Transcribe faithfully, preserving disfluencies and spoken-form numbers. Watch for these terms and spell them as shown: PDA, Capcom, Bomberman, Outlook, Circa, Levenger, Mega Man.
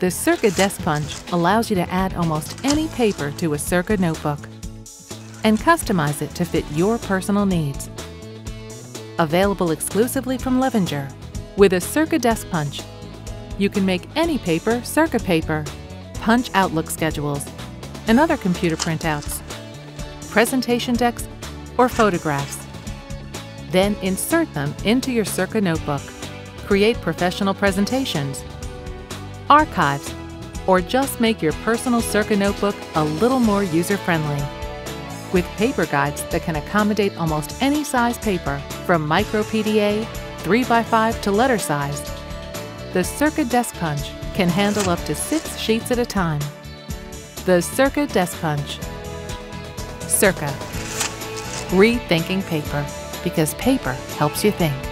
The Circa Desk Punch allows you to add almost any paper to a Circa notebook and customize it to fit your personal needs. Available exclusively from Levenger, with a Circa Desk Punch, you can make any paper Circa paper, punch Outlook schedules and other computer printouts, presentation decks, or photographs. Then insert them into your Circa notebook, create professional presentations, archives, or just make your personal Circa notebook a little more user-friendly. With paper guides that can accommodate almost any size paper, from micro P D A, three by five to letter size, the Circa Desk Punch can handle up to six sheets at a time. The Circa Desk Punch. Circa. Rethinking paper, because paper helps you think.